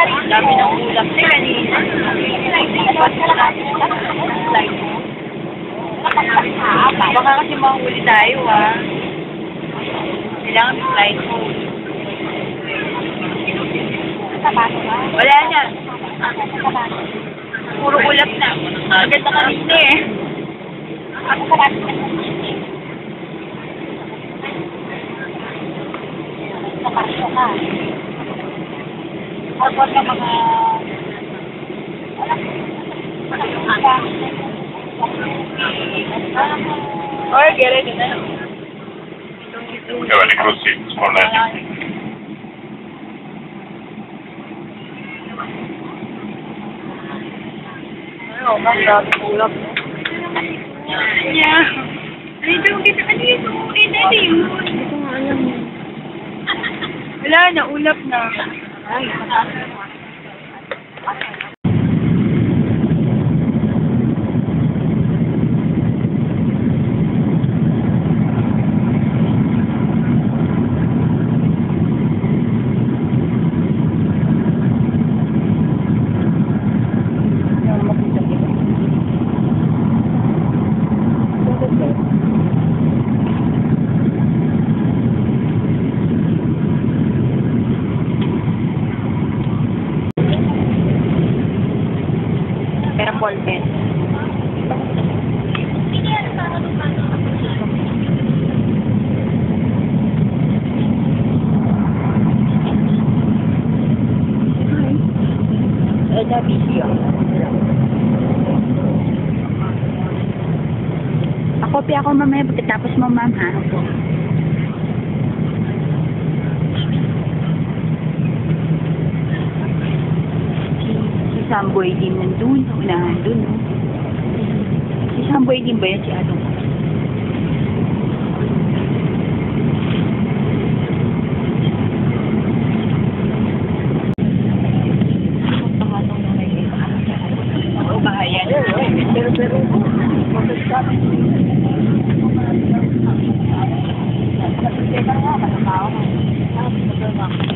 Dami ng ulap na yan eh. Baka kasi mahuli tayo ah. Kailangan may flight mode. Wala na. Puro ulap na. Agad na kami na eh. Napasya ka. Abot ng mga or get it na Kaya ni Cruci, spawnan niyo. Ano, magdadami ulap mo. Yeah. Ay, dito kita kasi ito. Eh, dito yun. Wala na, ulap na. Ay, Copy ako mamaya pagkatapos mo ma'am ha. Si Samboy din nandun. Unahan dun no. Si Samboy din ba yan si Adong? Thank you.